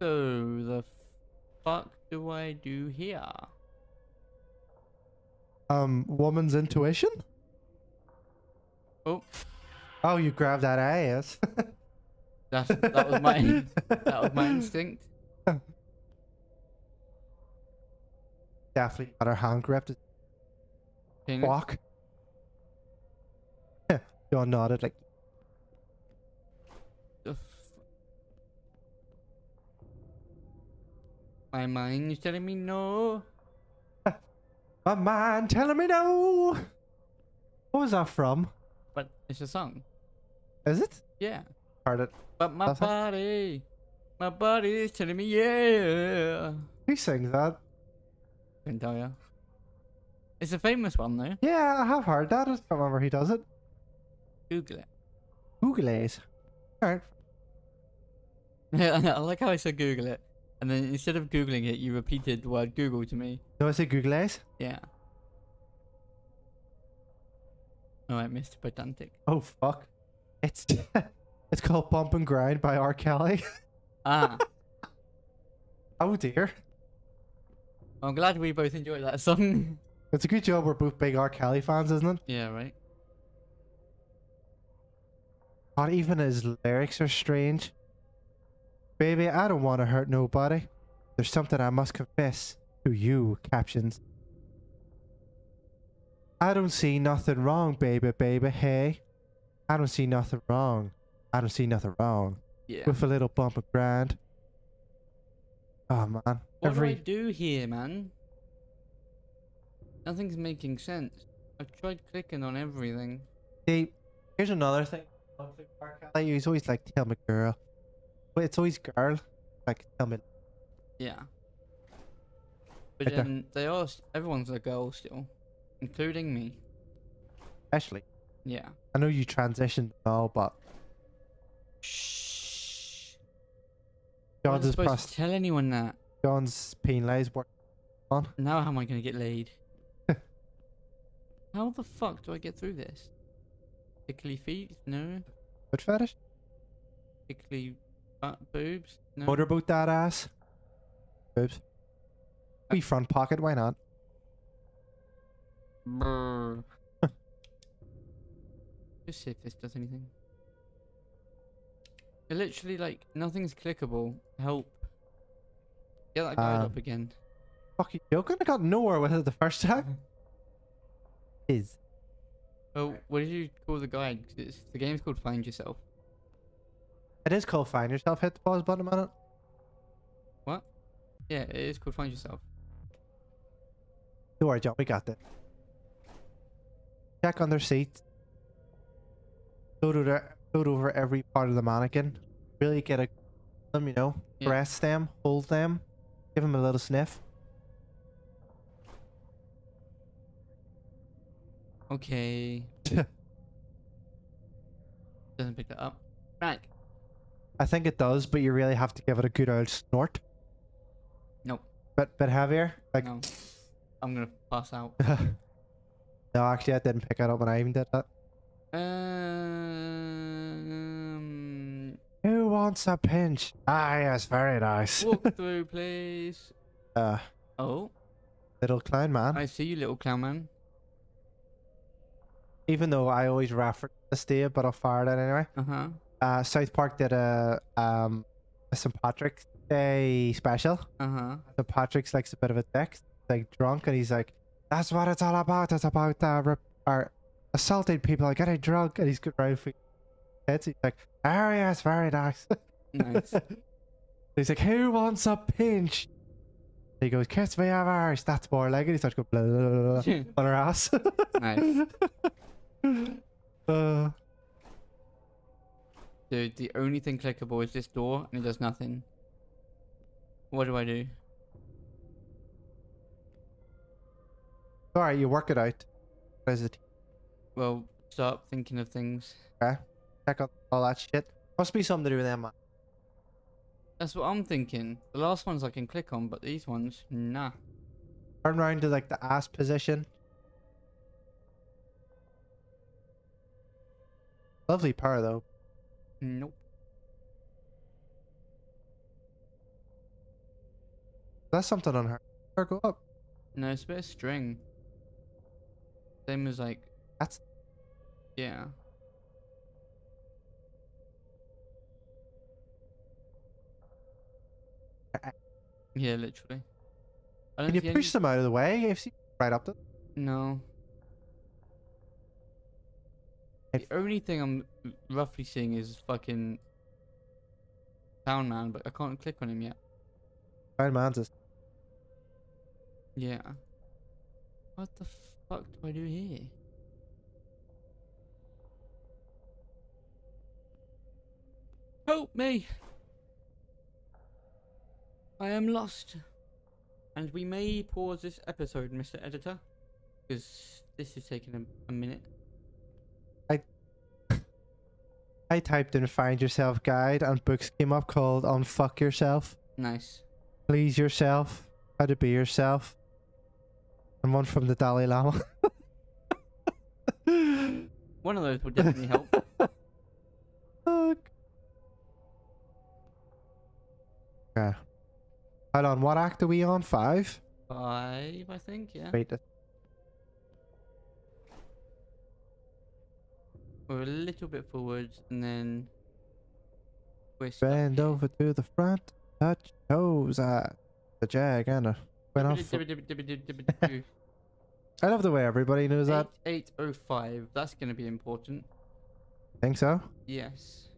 So the fuck do I do here? Woman's intuition? Oh. Oh, you grabbed that ass. that was my instinct. Definitely got her hand gripped. Walk. Yeah, you're nodded like. My mind's telling me no. My mind telling me no. What was that from? But it's a song. Is it? Yeah. Heard it. But my body, my body is telling me yeah. Who sings that? I can tell you. It's a famous one though. Yeah, I have heard that. I just can't remember who does it. Google it. Google it. Alright. I like how I said Google it. And then instead of Googling it, you repeated the word Google to me. No, I said Google it? Yeah. Alright, Mr. Pedantic. Oh, fuck. It's it's called Bump and Grind by R. Kelly. Ah. Oh, dear. I'm glad we both enjoyed that song. It's a good job we're both big R. Kelly fans, isn't it? Yeah, right. Not even his lyrics are strange. Baby, I don't want to hurt nobody. There's something I must confess to you, captions. I don't see nothing wrong, baby, baby, hey. I don't see nothing wrong. I don't see nothing wrong. Yeah. With a little bump of grind. Oh, man. What do I do here, man? Nothing's making sense. I've tried clicking on everything. See, here's another thing. He's always like, tell me, girl. But it's always girl. Like, tell me. Yeah. But right then, they are, everyone's a girl still. Including me. Especially. Yeah. I know you transitioned all, but... Shh. John's is supposed to tell anyone that. John's penalized work on. Now how am I going to get laid? How the fuck do I get through this? Tickly feet? No. Foot fetish? Tickly butt boobs? No. Motorboat that ass? Boobs. Wee front pocket, why not? Brr. Just see if this does anything. It literally, like, nothing's clickable. Help. Get that guy up again. Fuck you, joking? I got nowhere with it the first time. Is. Oh, what did you call the guide? It's, the game's called Find Yourself. It is called Find Yourself. Hit the pause button a minute. What? Yeah, it is called Find Yourself. Don't worry, John. We got that. Check on their seats. Go over every part of the mannequin. Really get a them, you know. Yeah. Caress them, hold them, give them a little sniff. Okay. Doesn't pick that up. Right. I think it does, but you really have to give it a good old snort. Nope. But heavier? Like, no. I'm gonna pass out. No, actually, I didn't pick it up when I even did that. Who wants a pinch? Ah, yes, very nice. Walk through, please. Oh. Little clown man. I see you, little clown man. Even though I always reference this to you, but I'll fire it anyway. Uh-huh. South Park did a St. Patrick's Day special. Uh-huh. St. Patrick's likes a bit of a dick, like drunk, and he's like, that's what it's all about. It's about our assaulted people. I getting drunk, and he's good around for heads. He's like, oh yes, very nice. Nice. He's like, who wants a pinch? He goes, kiss me on my ass. That's more like it. He starts going blah, blah, blah, on her ass. Nice. Dude, the only thing clickable is this door, and it does nothing. What do I do? Alright, you work it out. What is it? Well, stop thinking of things. Okay. Check out all that shit. Must be something to do with them, man. That's what I'm thinking. The last ones I can click on, but these ones, nah. Turn around to like the ass position. Lovely par though. Nope. That's something on her. Circle up. No, it's a bit of string. Same as like. That's. Yeah. Yeah, literally. Can you push them out of the way? If you right up them? No. The only thing I'm roughly seeing is fucking Town Man, but I can't click on him yet. Town Man's a... Yeah. What the fuck do I do here? Help me! I am lost. And we may pause this episode, Mr. Editor, because this is taking a minute. I typed in Find Yourself guide and books came up called Unfuck Yourself. Nice. Please Yourself. How to Be Yourself. And one from the Dalai Lama. One of those would definitely help. Okay. Hold on, what act are we on? 5? 5, I think, yeah. Wait. We're a little bit forwards and then we're bend here. Over to the front, touch toes at the jag and a went off. I love the way everybody knows that. 8:05. That's gonna be important. Think so? Yes.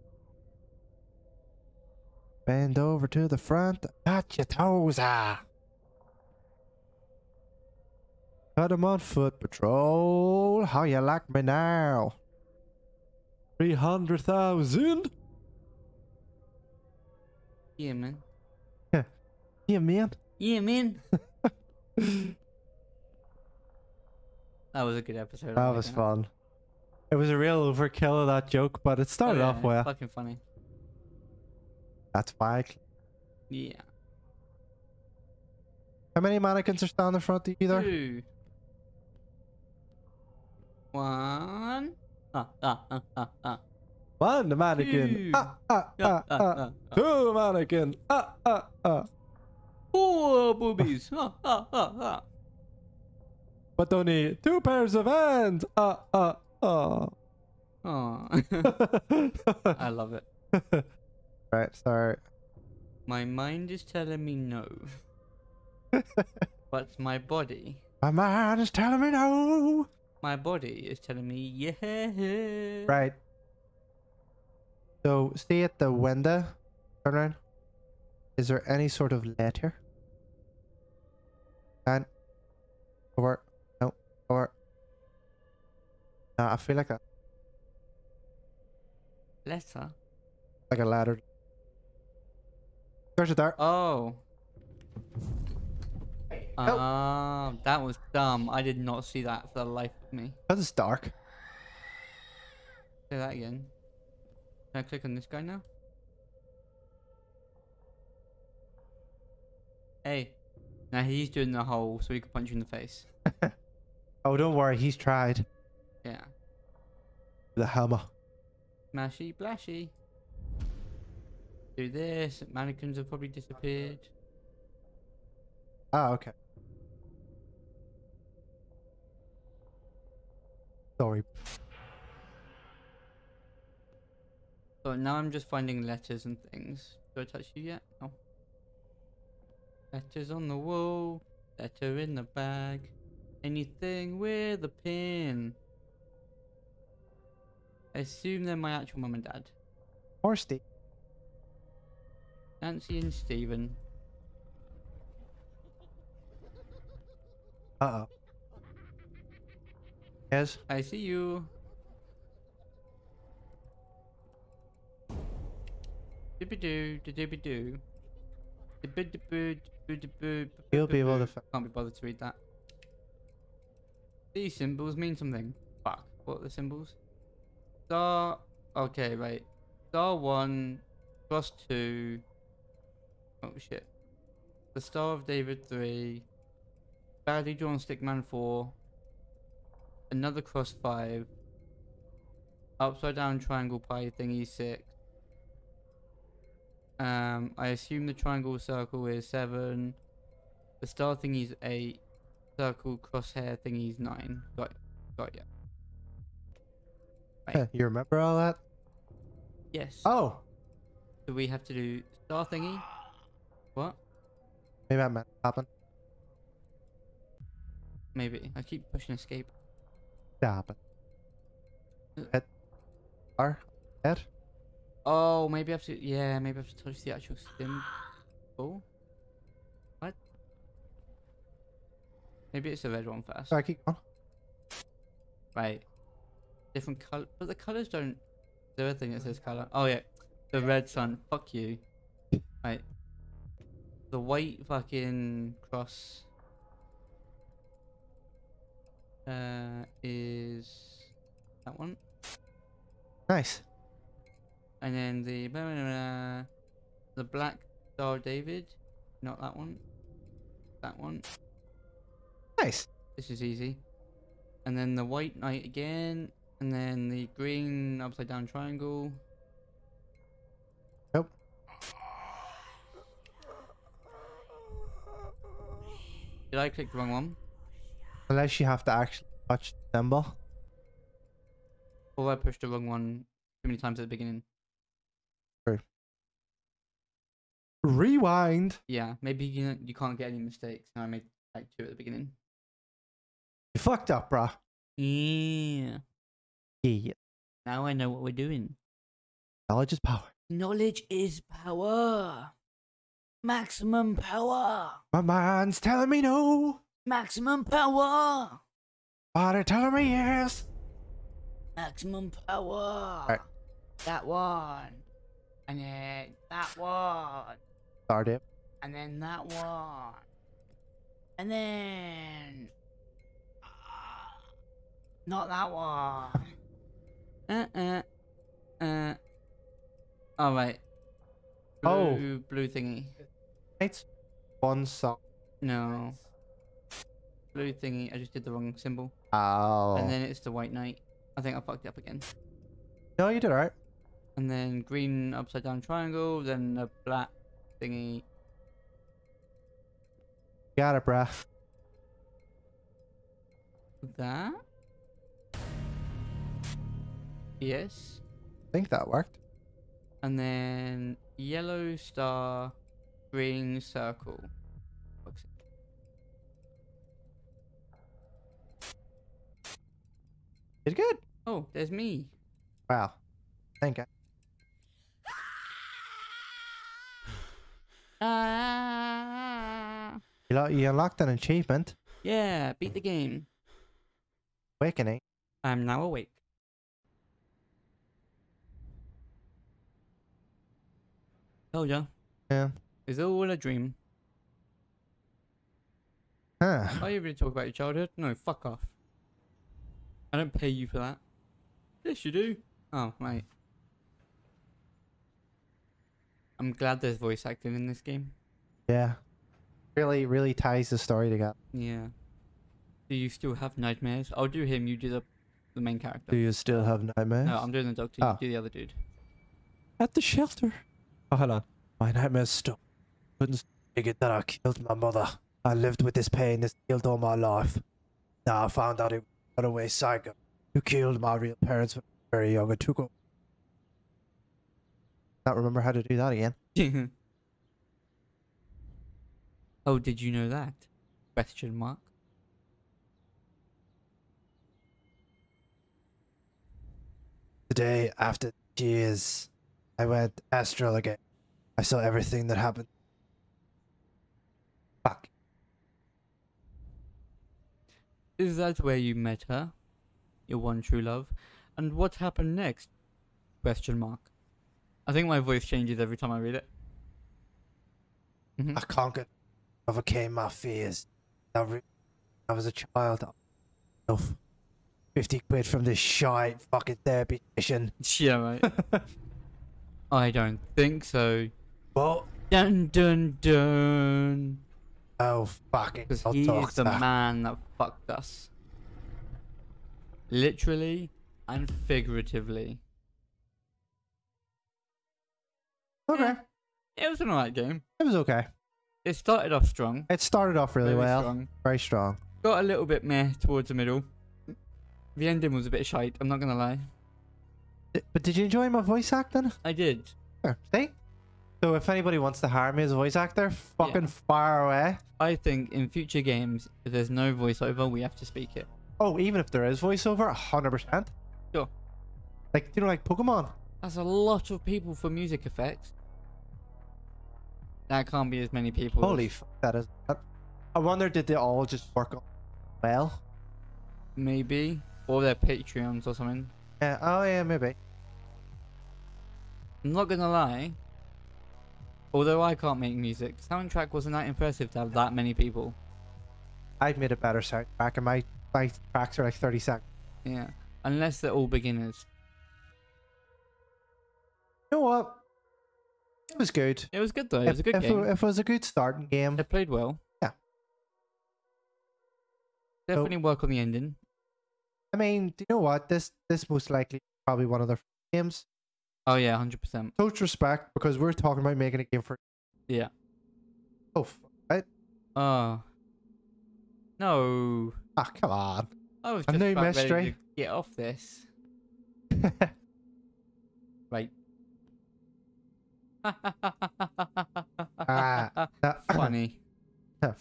Bend over to the front, touch your toes ah. Cut 'em on foot patrol. How you like me now? 300,000. Yeah, man. Yeah, yeah, man. Yeah, man. That was a good episode. That was fun. It was a real overkill of that joke, but it started off well. Fucking funny. That's why. Yeah. How many mannequins are standing in front of you there? 2. 1. One mannequin. 2 mannequin. 4 boobies. But only 2 pairs of hands. I love it. Right, sorry. My mind is telling me no. But my body. My mind is telling me no. My body is telling me, yeah. Right. So, stay at the window. Turn around. Is there any sort of letter? And over. No. Over. I feel like a letter. Like a ladder. There's a dart. Oh. Help. Oh, that was dumb. I did not see that for the life of me. That is dark. Say that again. Can I click on this guy now? Hey. Now he's doing the hole so he can punch you in the face. Oh, don't worry. He's tried. Yeah. The hammer. Smashy, blashy. Do this. Mannequins have probably disappeared. Ah, okay. Sorry. So now I'm just finding letters and things. Do I touch you yet? No. Letters on the wall. Letter in the bag. Anything with a pin. I assume they're my actual mum and dad. Or Steve. Nancy and Steven. Uh-oh. Yes? I see you. Doobie-doo. You'll be able to... Can't be bothered to read that. These symbols mean something. Fuck. What are the symbols? Star... Okay, right. Star 1... Cross 2... Oh, shit. The Star of David 3... Badly drawn Stickman 4. Another cross 5. Upside down triangle pie thingy 6. I assume the triangle circle is 7. The star thingy's 8. Circle crosshair thingy's 9. Got ya. Right. You remember all that? Yes. Oh. So we have to do star thingy. What? Maybe I meant popping. Maybe. I keep pushing escape. Stop it. R? R? Oh, maybe I have to. Yeah, maybe I have to touch the actual symbol. What? Maybe it's the red one first. Sorry, keep on. Right. Different color. But the colors don't. The other thing that says color. Oh, yeah. The red sun. Fuck you. Right. The white fucking cross is that one. Nice. And then the black Star of David, not that one. That one. Nice. This is easy. And then the white knight again. And then the green upside down triangle. Nope. Did I click the wrong one? Unless you have to actually touch the symbol. Or I pushed the wrong one too many times at the beginning. True. Rewind. Yeah, maybe you can't get any mistakes. No, I made like 2 at the beginning. You fucked up, bruh. Yeah. Yeah. Now I know what we're doing. Knowledge is power. Knowledge is power. Maximum power. My mind's telling me no. Maximum power. Body telling me yes. Maximum power. Right. That one. And then that one. Start it. And then that one. And then. Not that one. Alright. Blue thingy. It's one song. No. Blue thingy. I just did the wrong symbol. Oh. And then it's the white knight. I think I fucked it up again. No, you did alright. And then green upside down triangle. Then the black thingy. Got it, bruh. That? Yes. I think that worked. And then yellow star, green circle. It's good. Oh, there's me. Wow. Thank you. You unlocked an achievement. Yeah, beat the game. Awakening. I'm now awake. Oh yeah. Yeah. It's all a dream. Huh. Are you really talking about your childhood? No, fuck off. I don't pay you for that. Yes, you do. Oh, right. I'm glad there's voice acting in this game. Yeah. Really, really ties the story together. Yeah. Do you still have nightmares? I'll do him. You do the main character. Do you still have nightmares? No, I'm doing the doctor. You do the other dude. At the shelter. Oh, hold on. My nightmares still couldn't figure that I killed my mother. I lived with this pain that's killed all my life. Now I found out it was a runaway psycho who killed my real parents when I was very young and took over. Not remember how to do that again. Oh, did you know that? Question mark. The day after years, I went astral again. I saw everything that happened. Fuck. Is that where you met her? Your one true love? And what happened next? Question mark. I think my voice changes every time I read it. I conquered. Overcame my fears. I was a child. 50 quid from this shite fucking therapy session. Yeah, right. I don't think so. Well, dun dun dun. Oh fuck it! Because he is the man that fucked us, literally and figuratively. Okay. It was an alright game. It was okay. It started off strong. It started off really well. Strong. Very strong. Got a little bit meh towards the middle. The ending was a bit shite, I'm not going to lie. But did you enjoy my voice acting? I did. Sure. See? So if anybody wants to hire me as a voice actor, fucking fire away. I think in future games, if there's no voiceover, we have to speak it. Oh, even if there is voiceover, 100%. Sure. Like, you know, like Pokemon. That's a lot of people for music effects. That can't be as many people. Holy fuck, that is. I wonder, did they all just work on well? Maybe. Or their Patreons or something. Yeah. Oh, yeah, maybe. I'm not gonna lie. Although I can't make music, soundtrack wasn't that impressive to have that many people. I've made a better soundtrack, and my tracks are like 30 seconds. Yeah. Unless they're all beginners. You know what? It was good. It was good though. It was a good game. It was a good starting game. It played well. Yeah. Definitely work on the ending. I mean, do you know what? This most likely probably one of their games. Oh yeah, 100%. Total respect, because we're talking about making a game for. Yeah. Oh, right. Oh. No. Ah, come on. I was just about ready to get off this. Right. Funny. Yep.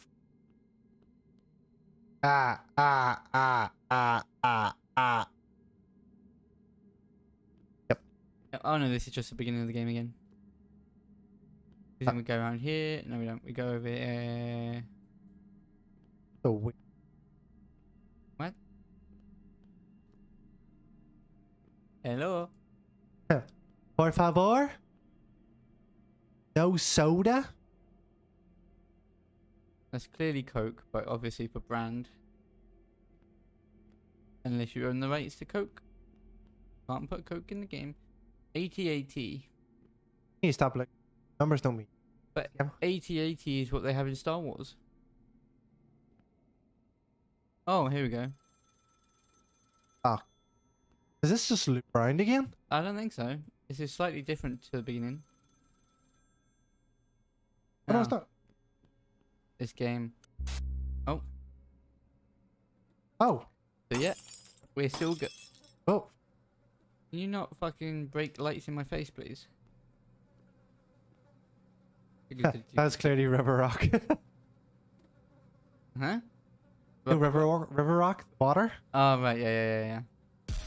Oh no, this is just the beginning of the game again. Then we go around here. No, we don't. We go over here. So we. What? Hello. Por favor. No soda? That's clearly Coke, but obviously for brand. Unless you own the rights to Coke. Can't put Coke in the game. AT-AT. You stop looking. Numbers don't mean. But AT-AT is what they have in Star Wars. Oh, here we go. Ah. Oh. Does this just loop around again? I don't think so. This is slightly different to the beginning. No, it's not. This game. Oh. Oh. So yeah, we're still good. Oh. Can you not fucking break lights in my face, please? That's clearly River Rock. Huh? River Rock water. Oh right, yeah.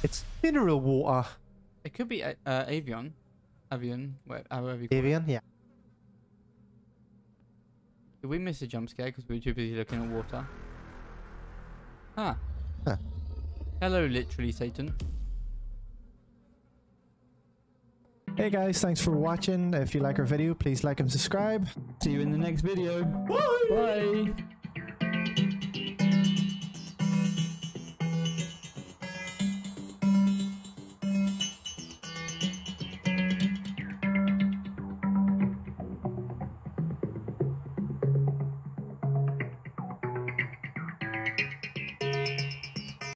It's mineral water. It could be Avion, however you call it. Avion, yeah. Did we miss a jump scare because we were too busy looking at water? Ah. Huh. Hello, literally, Satan. Hey guys, thanks for watching. If you like our video, please like and subscribe. See you in the next video. Bye! Bye.